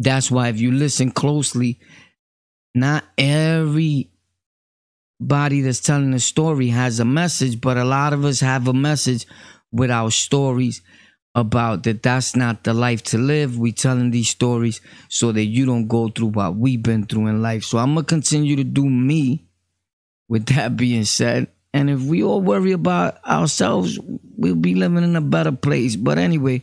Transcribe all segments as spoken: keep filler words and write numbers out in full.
That's why if you listen closely, not everybody that's telling a story has a message, but a lot of us have a message with our stories about that that's not the life to live. We telling these stories so that you don't go through what we've been through in life. So I'm going to continue to do me. With that being said, and if we all worry about ourselves, we'll be living in a better place. But anyway,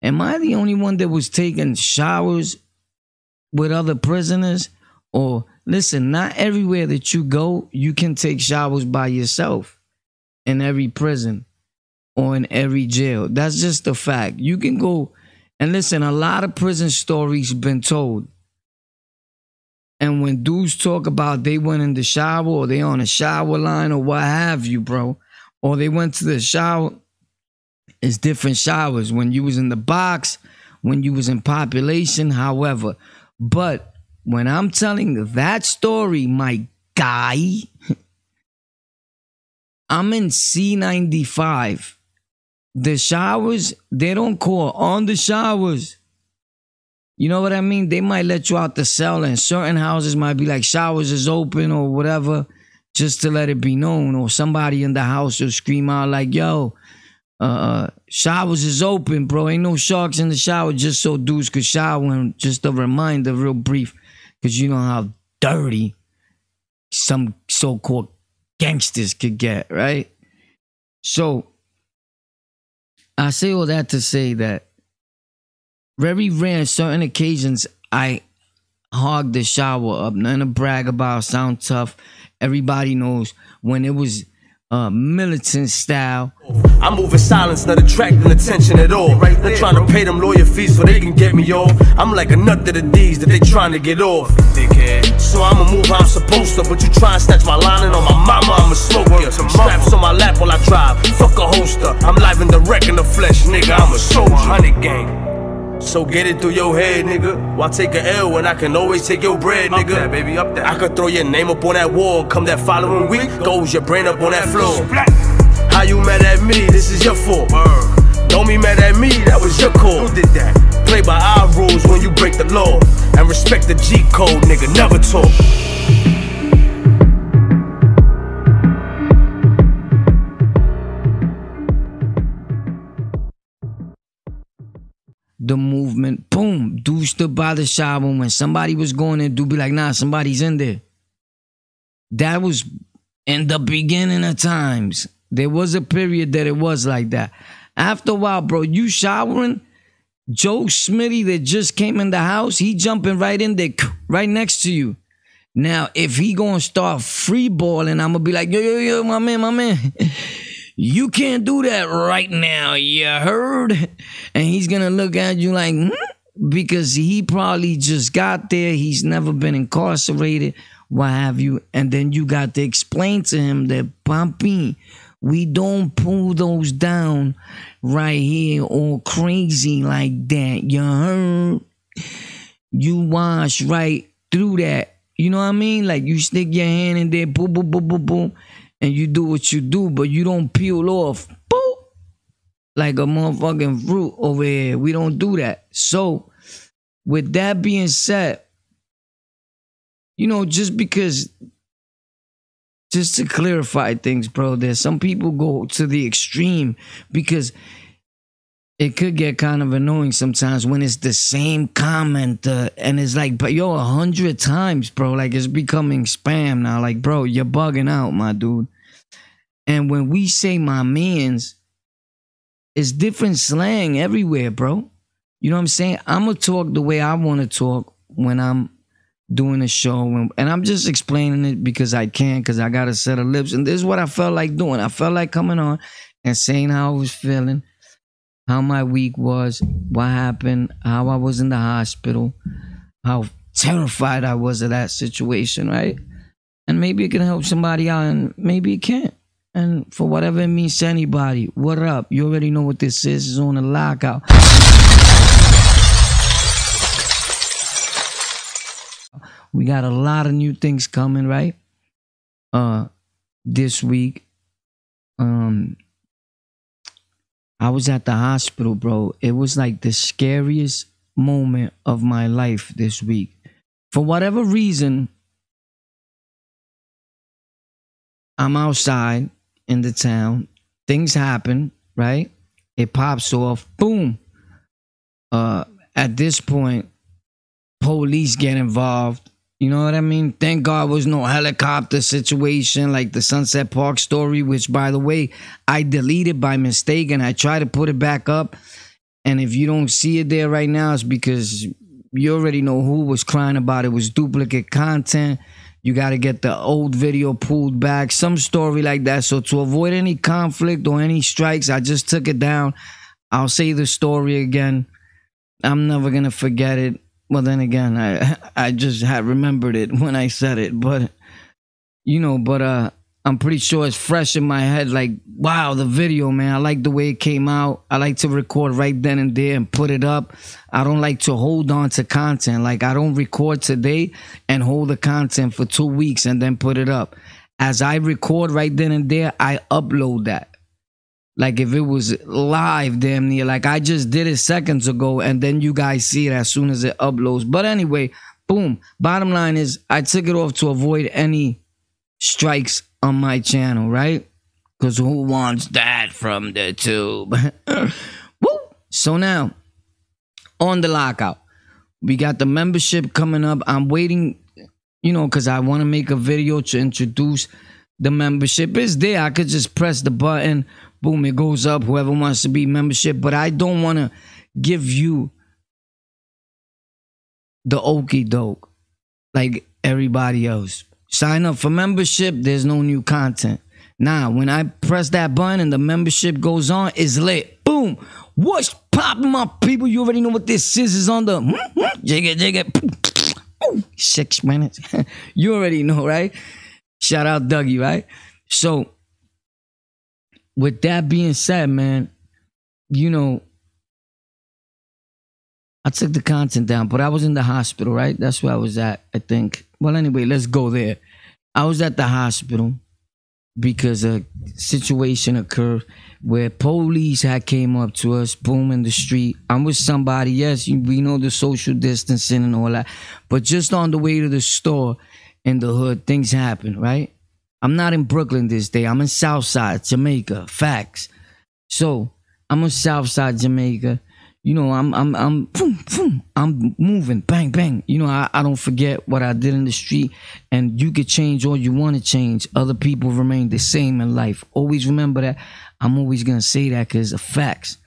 am I the only one that was taking showers with other prisoners? Or listen, not everywhere that you go, you can take showers by yourself in every prison or in every jail. That's just a fact. You can go and listen, a lot of prison stories been told. And when dudes talk about they went in the shower or they on a shower line or what have you, bro, or they went to the shower, it's different showers. When you was in the box, when you was in population, however. But when I'm telling that story, my guy, I'm in C ninety-five. The showers, they don't call on the showers. You know what I mean? They might let you out the cell, and certain houses might be like showers is open or whatever, just to let it be known. Or somebody in the house will scream out like, yo, uh, showers is open, bro. Ain't no sharks in the shower, just so dudes could shower. And just a reminder, real brief, because you know how dirty some so-called gangsters could get, right? So I say all that to say that very rare on certain occasions I hogged the shower up. Nothing to brag about, sound tough. Everybody knows when it was uh, militant style. I'm moving silence, not attracting attention at all. Right there, trying to pay them lawyer fees so they can get me off. I'm like a nut to the D's that they trying to get off. So I'ma move how I'm supposed to, but you try and snatch my lining on my mama. I'm a smoker. Straps on my lap while I drive. Fuck a holster. I'm live and direct in the flesh, nigga. I'm a soldier. Hundred gang. So get it through your head, nigga. Why take a L when I can always take your bread, nigga? Up there, baby, up there. I could throw your name up on that wall. Come that following week, goes your brain up on that floor. How you mad at me? This is your fault. Don't be mad at me, that was your call. Who did that? Play by our rules when you break the law. And respect the G code, nigga, never talk. The movement, boom, dude stood by the shower. When somebody was going in, dude be like, nah, somebody's in there. That was in the beginning of times. There was a period that it was like that. After a while, bro, you showering, Joe Smitty that just came in the house, he jumping right in there, right next to you. Now, if he gonna start free balling, I'm gonna be like, yo, yo, yo, my man, my man. You can't do that right now, you heard? And he's going to look at you like, hmm? Because he probably just got there. He's never been incarcerated, what have you. And then you got to explain to him that, Papi, we don't pull those down right here all crazy like that, you heard? You wash right through that. You know what I mean? Like you stick your hand in there, boom, boom, boom, boom, boom. And you do what you do, but you don't peel off, boop, like a motherfucking fruit over here. We don't do that. So, with that being said, you know, just because, just to clarify things, bro, that some people go to the extreme because it could get kind of annoying sometimes when it's the same comment uh, and it's like, but yo, a hundred times, bro. Like it's becoming spam now. Like, bro, you're bugging out, my dude. And when we say my mans, it's different slang everywhere, bro. You know what I'm saying? I'm going to talk the way I want to talk when I'm doing a show. And, and I'm just explaining it because I can, because I got a set of lips. And this is what I felt like doing. I felt like coming on and saying how I was feeling. How my week was, what happened, how I was in the hospital, how terrified I was of that situation, right? And maybe it can help somebody out, and maybe it can't. And for whatever it means to anybody, what up? You already know what this is. It's on the lockout. We got a lot of new things coming, right? Uh, this week. Um... I was at the hospital, bro. It was like the scariest moment of my life this week. For whatever reason, I'm outside in the town. Things happen, right? It pops off. Boom. Uh, at this point, police get involved. You know what I mean? Thank God was no helicopter situation like the Sunset Park story, which, by the way, I deleted by mistake and I try to put it back up. And if you don't see it there right now, it's because you already know who was crying about it. It was duplicate content. You got to get the old video pulled back, some story like that. So to avoid any conflict or any strikes, I just took it down. I'll say the story again. I'm never going to forget it. Well, then again, I I just had remembered it when I said it. But, you know, but uh, I'm pretty sure it's fresh in my head. Like, wow, the video, man. I like the way it came out. I like to record right then and there and put it up. I don't like to hold on to content. Like, I don't record today and hold the content for two weeks and then put it up. As I record right then and there, I upload that. Like if it was live, damn near. Like I just did it seconds ago, and then you guys see it as soon as it uploads. But anyway, boom. Bottom line is I took it off to avoid any strikes on my channel, right? Because who wants that from the tube? Woo! So now, on the lockout, we got the membership coming up. I'm waiting, you know, because I want to make a video to introduce the membership. It's there. I could just press the button. Boom, it goes up, whoever wants to be membership. But I don't want to give you the okie doke like everybody else. Sign up for membership, there's no new content. Now, when I press that button and the membership goes on, it's lit. Boom. What's popping, my people? You already know what this is. It's on the jiggy jiggy. Ooh, six minutes. You already know, right? Shout out Dougie, right? So with that being said, man, you know, I took the content down, but I was in the hospital, right? That's where I was at, I think. Well, anyway, let's go there. I was at the hospital because a situation occurred where police had came up to us, boom, in the street. I'm with somebody. Yes, we know the social distancing and all that, but just on the way to the store in the hood, things happen, right? I'm not in Brooklyn this day. I'm in Southside, Jamaica. Facts. So I'm in Southside, Jamaica. You know, I'm I'm I'm boom, boom, I'm moving, bang bang. You know, I, I don't forget what I did in the street. And you could change all you want to change. Other people remain the same in life. Always remember that. I'm always gonna say that because it's facts.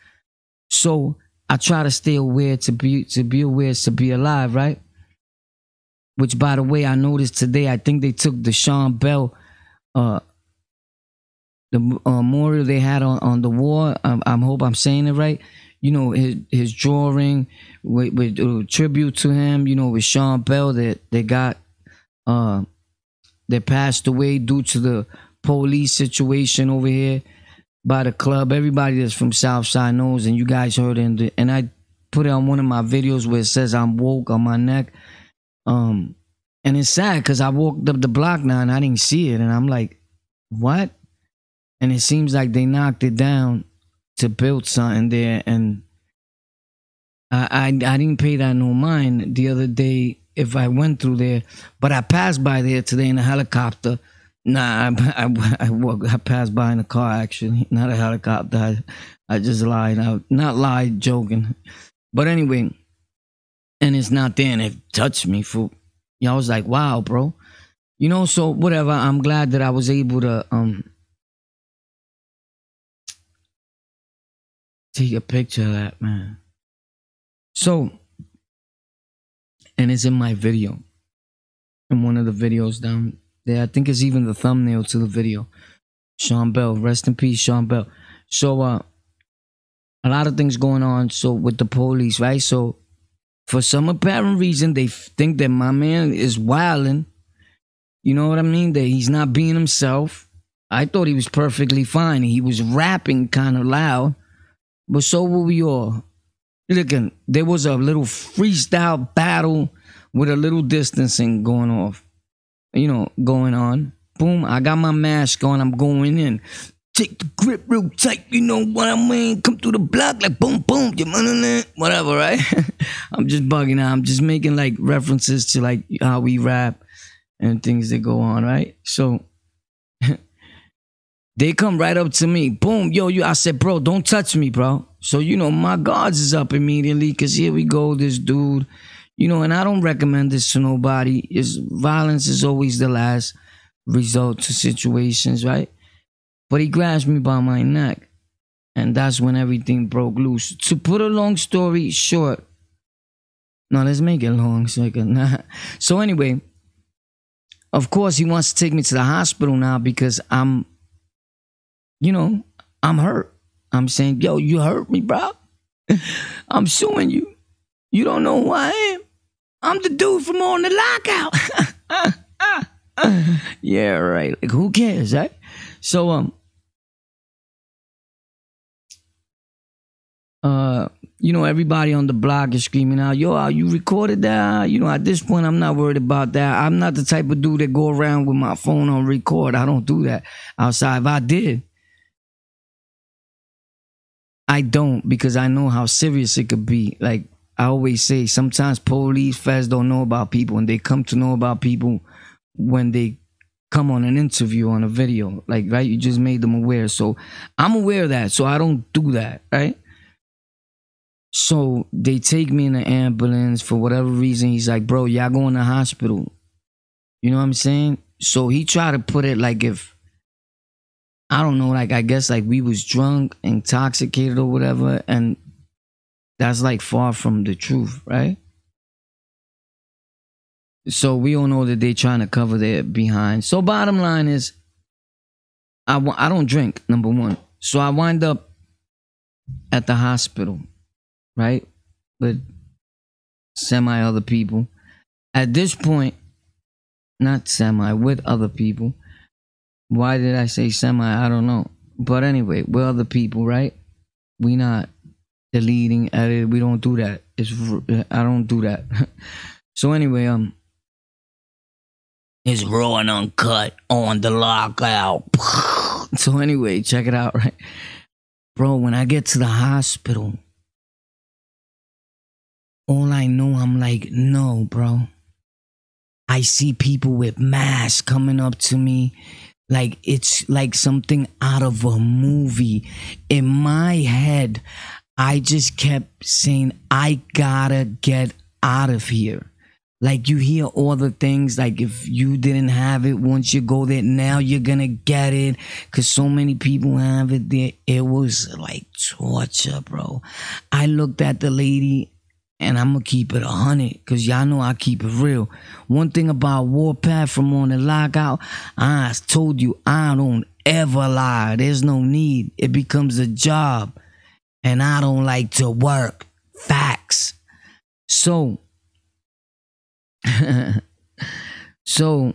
So I try to stay aware, to be to be aware, to be alive, right? Which, by the way, I noticed today. I think they took the Sean Bell. Uh, the uh, memorial they had on, on the wall. I, I hope I'm saying it right. You know, his his drawing with, with uh, tribute to him. You know, with Sean Bell that they got uh, that passed away due to the police situation over here by the club. Everybody that's from Southside knows, and you guys heard it. In the, and I put it on one of my videos where it says I'm woke on my neck. Um. And it's sad because I walked up the block now and I didn't see it. And I'm like, what? And it seems like they knocked it down to build something there. And I I, I didn't pay that no mind the other day if I went through there. But I passed by there today in a helicopter. Nah, I, I, I, walked, I passed by in a car, actually. Not a helicopter. I, I just lied. I, not lied, joking. But anyway, and it's not there. And it touched me, fool. Yeah, I was like, wow, bro. You know, so whatever. I'm glad that I was able to um take a picture of that, man. So, and it's in my video. In one of the videos down there. I think it's even the thumbnail to the video. Sean Bell. Rest in peace, Sean Bell. So, uh, a lot of things going on. So, with the police, right? So, for some apparent reason, they think that my man is wilding. You know what I mean? That he's not being himself. I thought he was perfectly fine. He was rapping kind of loud. But so were we all. Looking, there was a little freestyle battle with a little distancing going off. You know, going on. Boom, I got my mask on. I'm going in. Take the grip real tight, you know what I mean? Come through the block like boom, boom, you know, whatever, right? I'm just bugging out. I'm just making like references to like how we rap and things that go on, right? So they come right up to me. Boom, yo, you. I said, bro, don't touch me, bro. So, you know, my guards is up immediately because here we go, this dude. You know, and I don't recommend this to nobody. It's, violence is always the last result to situations, right? But he grabs me by my neck, and that's when everything broke loose. To put a long story short, no, let's make it long so I can not. So anyway, of course, he wants to take me to the hospital now because I'm, you know, I'm hurt. I'm saying, yo, you hurt me, bro. I'm suing you. You don't know who I am. I'm the dude from On the Lockout. Yeah, right. Like, who cares, right? So, um, uh, you know, everybody on the block is screaming out, yo, you recorded that? You know, at this point, I'm not worried about that. I'm not the type of dude that go around with my phone on record. I don't do that outside. If I did, I don't, because I know how serious it could be. Like I always say, sometimes police, feds don't know about people, and they come to know about people when they come on an interview, on a video, like, right? You just made them aware. So I'm aware of that, so I don't do that, right? So they take me in the ambulance for whatever reason. He's like, bro, y'all going to hospital. You know what I'm saying? So he tried to put it like if, I don't know, like I guess like we was drunk, intoxicated or whatever, and that's like far from the truth, right? So we all know that they're trying to cover their behind. So bottom line is, I, w I don't drink, number one. So I wind up at the hospital, right? With semi other people. At this point, not semi, with other people. Why did I say semi? I don't know. But anyway, with other people, right? We not deleting, edit. We don't do that. It's, I don't do that. So anyway, um. It's raw and uncut on the lockout. So anyway, check it out, right? Bro, when I get to the hospital, all I know, I'm like, no, bro. I see people with masks coming up to me. Like, it's like something out of a movie. In my head, I just kept saying, I gotta get out of here. Like, you hear all the things, like, if you didn't have it, once you go there, now you're gonna get it, because so many people have it there. It was, like, torture, bro. I looked at the lady, and I'm gonna keep it a hundred, because y'all know I keep it real. One thing about Warpath from On the Lockout, I told you, I don't ever lie. There's no need. It becomes a job, and I don't like to work. Facts. So... So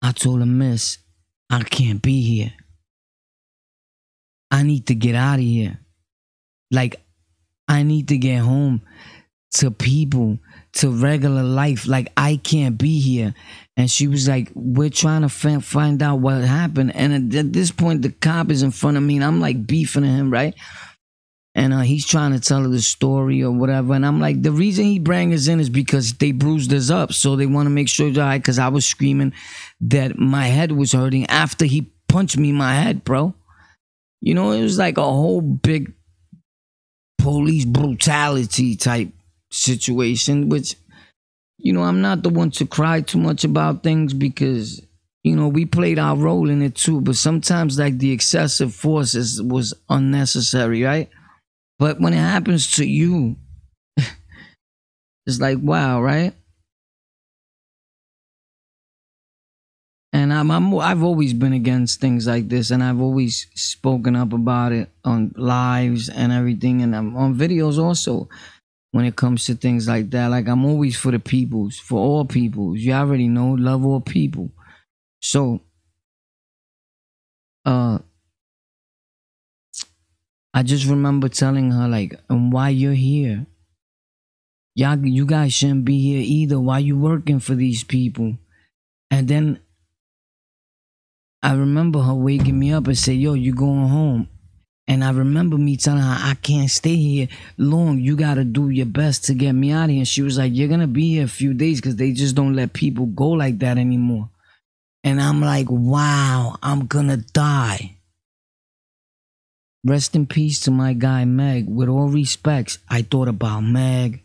I told her, miss, I can't be here. I need to get out of here. Like, I need to get home to people, to regular life. Like, I can't be here. And she was like, we're trying to f find out what happened. And at this point, the cop is in front of me, and I'm like beefing at him, right? And uh, he's trying to tell her the story or whatever. And I'm like, the reason he bring us in is because they bruised us up. So they want to make sure that I, because I was screaming that my head was hurting after he punched me in my head, bro. You know, it was like a whole big police brutality type situation, which, you know, I'm not the one to cry too much about things because, you know, we played our role in it too. But sometimes like the excessive force is, was unnecessary, right? But when it happens to you, it's like, wow, right? And I'm, I'm, I've always been against things like this, and I've always spoken up about it on lives and everything, and I'm on videos also when it comes to things like that. Like, I'm always for the peoples, for all peoples. You already know, love all people. So, uh... I just remember telling her, like, and why you're here? Y'all, you guys shouldn't be here either. Why you working for these people? And then I remember her waking me up and say, yo, you going home. And I remember me telling her, I can't stay here long. You got to do your best to get me out of here. And she was like, you're going to be here a few days because they just don't let people go like that anymore. And I'm like, wow, I'm going to die. Rest in peace to my guy, Meg. With all respects, I thought about Meg.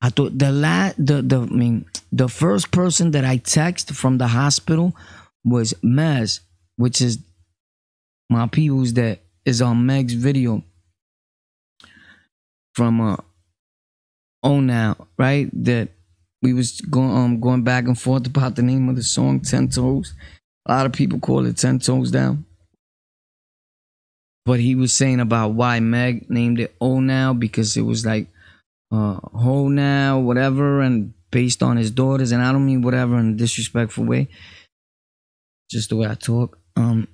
I thought the last, the, the, I mean, the first person that I texted from the hospital was Maz, which is my people's that is on Meg's video from uh On Now, right? That we was going um going back and forth about the name of the song, Ten Toes. A lot of people call it Ten Toes Down. But he was saying about why Meg named it On Now, because it was like uh Ho Now, whatever, and based on his daughters, and I don't mean whatever in a disrespectful way. Just the way I talk. Um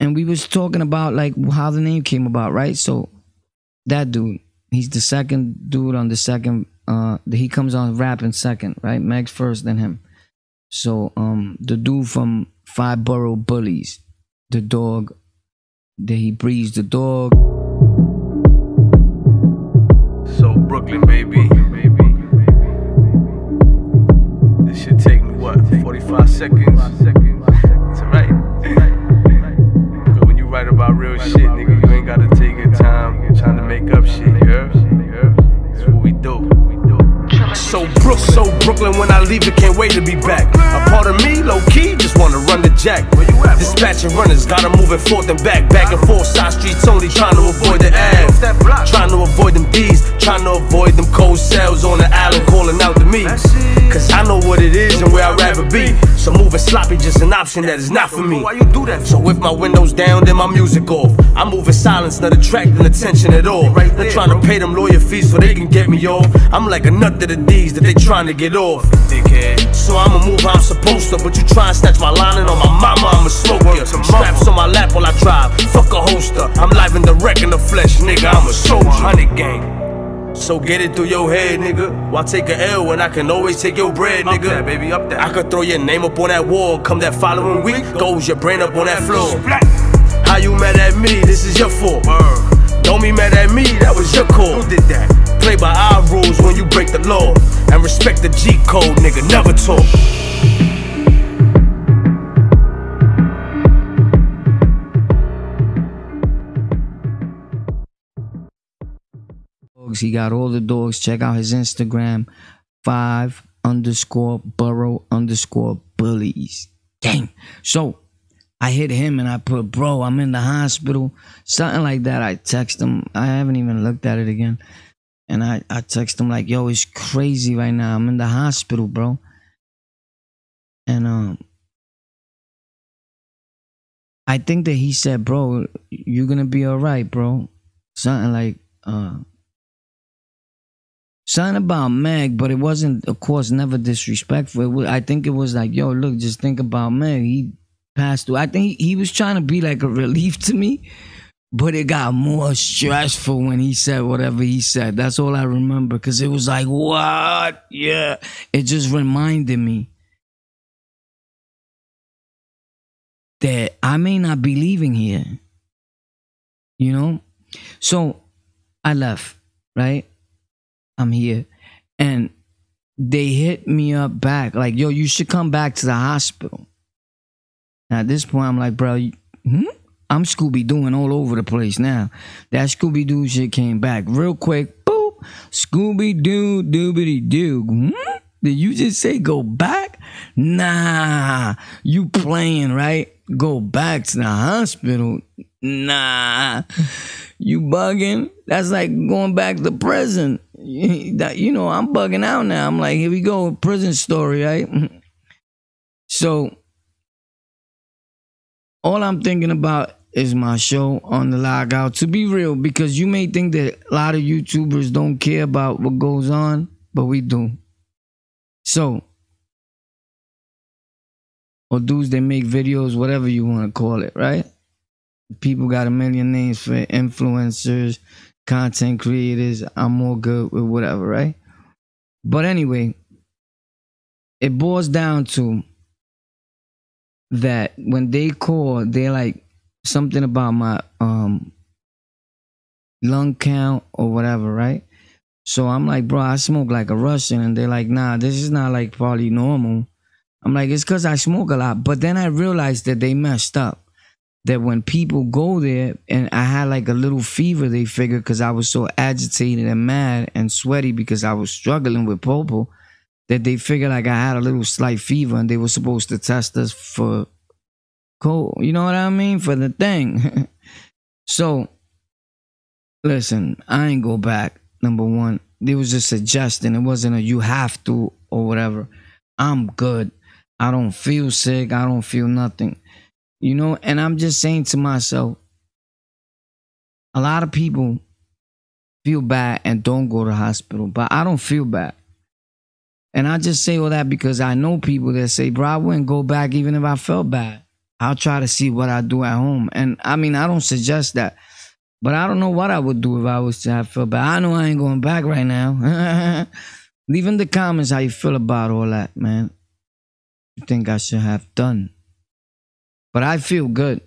And we was talking about like how the name came about, right? So that dude, he's the second dude on the second, uh, he comes on rapping second, right? Meg's first, then him. So um, the dude from Five Borough Bullies, the dog, that he breeds the dog. So Brooklyn, baby. Brooklyn, baby. baby, baby, baby. This should take me, what, forty-five seconds? It's right. It's right. Right about real shit, nigga. You ain't gotta take your time trying to make up shit, yeah? That's what we do. So Brook, so Brooklyn, when I leave it, can't wait to be back. A part of me, low-key, just wanna run the jack. Dispatching runners, gotta move it forth and back. Back and forth, side streets only, trying to avoid the ads. Trying to avoid them D's, trying to avoid them cold cells on the island calling out to me. Cause I know what it is and where I'd rather be. So moving sloppy, just an option that is not for me. So with my windows down, then my music off, I move in silence, not attracting attention at all. They're trying to pay them lawyer fees so they can get me off. I'm like a nut to the D's that they trying to get off. So I'ma move how I'm supposed to, but you try and snatch my line, and on my mama I'ma smoke you. Straps on my lap while I drive, fuck a holster. I'm live and direct in the flesh, nigga, I'm a soldier. Hundred gang. So get it through your head, nigga. Why take a L when I can always take your bread, nigga? Up there, baby, up there. I could throw your name up on that wall. Come that following week, goes your brain up on that floor. How you mad at me? This is your fault. Don't be mad at me, that was your call. Who did that? Play by our rules when you break the law. And respect the G code, nigga, never talk. He got all the dogs. Check out his Instagram, five underscore borough underscore bullies. Dang. So I hit him and I put, bro, I'm in the hospital, something like that. I text him. I haven't even looked at it again. And I, I text him like, yo, it's crazy right now. I'm in the hospital, bro. And um, I think that he said, bro, you're going to be all right, bro. Something like, uh, something about Meg, but it wasn't, of course, never disrespectful. It was, I think it was like, yo, look, just think about Meg. He passed away. I think he, he was trying to be like a relief to me, but it got more stressful when he said whatever he said. That's all I remember, because it was like, what? Yeah. It just reminded me that I may not be leaving here, you know? So I left, right? I'm here, and they hit me up back like, yo, you should come back to the hospital. Now at this point I'm like, bro, you, hmm? I'm Scooby-Dooing all over the place now. That Scooby-Doo shit came back real quick. Boop. Scooby-Doo doobity-doo. Hmm? Did you just say go back? Nah, you playing, right? Go back to the hospital? Nah, you bugging. That's like going back to prison. You know, I'm bugging out now. I'm like, here we go, prison story, right? So all I'm thinking about is my show On The Lockout, to be real, because you may think that a lot of YouTubers don't care about what goes on, but we do. So, or dudes that make videos, whatever you want to call it, right? People got a million names for influencers, content creators. I'm all good with whatever, right? But anyway, it boils down to that when they call, they're like something about my um lung count or whatever, right? So I'm like, bro, I smoke like a Russian. And they're like, nah, this is not like probably normal. I'm like, it's because I smoke a lot. But then I realized that they messed up. That when people go there, and I had like a little fever, they figured, because I was so agitated and mad and sweaty because I was struggling with Popo, that they figured like I had a little slight fever and they were supposed to test us for cold. You know what I mean? For the thing. So, listen, I ain't go back. Number one, it was a suggestion. It wasn't a you have to or whatever. I'm good. I don't feel sick. I don't feel nothing. You know, and I'm just saying to myself, a lot of people feel bad and don't go to the hospital, but I don't feel bad. And I just say all that because I know people that say, bro, I wouldn't go back even if I felt bad. I'll try to see what I do at home. And I mean, I don't suggest that. But I don't know what I would do if I was to have felt bad. I know I ain't going back right now. Leave in the comments how you feel about all that, man. You think I should have done. But I feel good.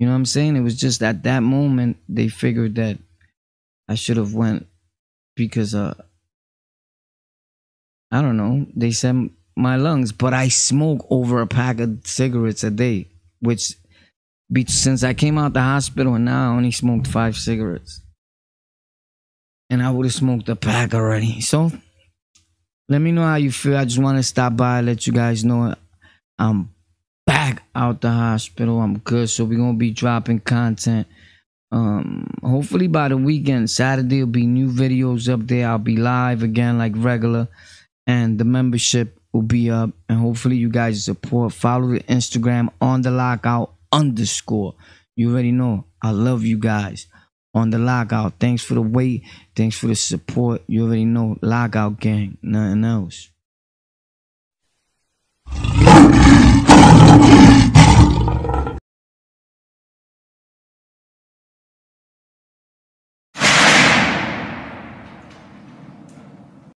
You know what I'm saying? It was just at that moment they figured that I should have went because, uh, I don't know. They said my lungs. But I smoke over a pack of cigarettes a day, which... since I came out the hospital and now I only smoked five cigarettes. And I would have smoked a pack already. So, let me know how you feel. I just want to stop by, let you guys know I'm back out the hospital. I'm good. So, we're going to be dropping content. Um, hopefully, by the weekend, Saturday, will be new videos up there. I'll be live again like regular. And the membership will be up. And hopefully, you guys support. Follow the Instagram, On The Lockout underscore. You already know I love you guys. On the Lockout. Thanks for the wait. Thanks for the support. You already know. Lockout gang. Nothing else.